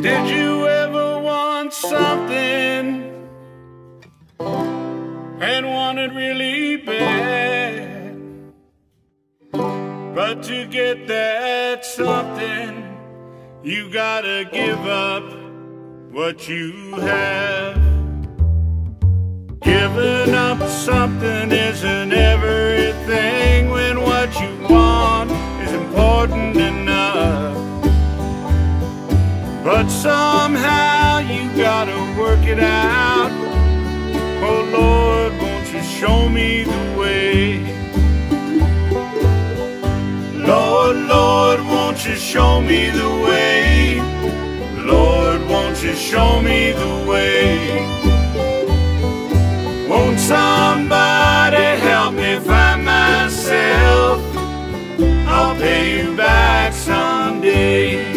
Did you ever want something and want it really bad, but to get that something you gotta give up what you have? Giving up something isn't everything when what you want is important enough. But somehow you gotta work it out. Oh Lord, won't you show me the way? Lord, Lord, won't you show me the way? Lord, won't you show me the way? Won't somebody help me find myself? I'll pay you back someday.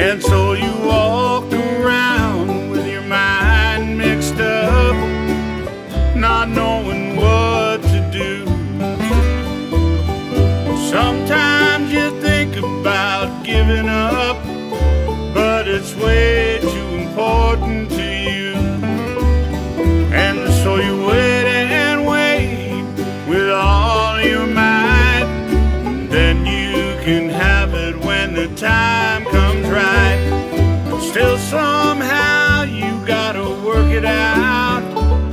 And so you walk around with your mind mixed up, not knowing what to do. Sometimes you think about giving up, but it's way too important to you. And so you wait and wait with all your might, and then you can have it when the time comes. Still somehow you gotta work it out.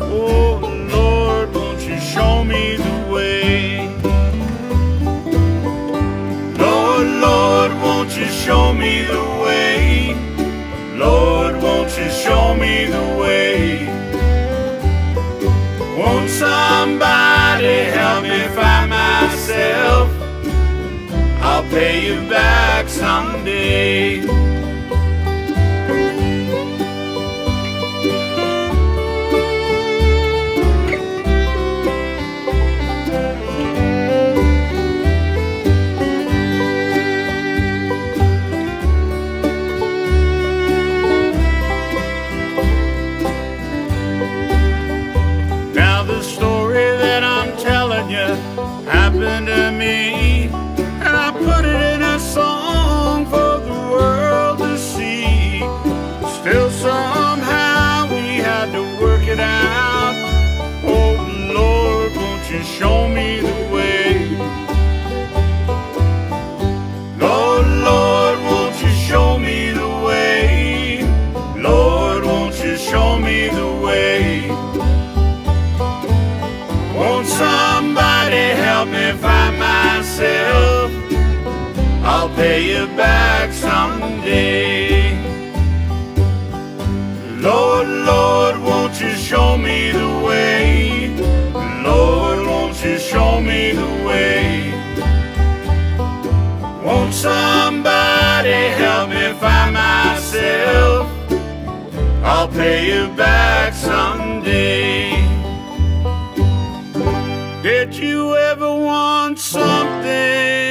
Oh Lord, won't you show me the way? Lord, Lord, won't you show me the way? Lord, won't you show me the way? Won't somebody help me find myself? I'll pay you back someday. Happened to me, and I put it in a song for the world to see. Still somehow we had to work it out. Oh Lord, won't you show me the way? Lord, Lord, won't you show me the way? Lord, won't you show me the way? Won't somebody help me find myself? I'll pay you back someday. Lord, Lord, won't you show me the way? Lord, won't you show me the way? Won't somebody help me find myself? I'll pay you back someday. Did you ever want something?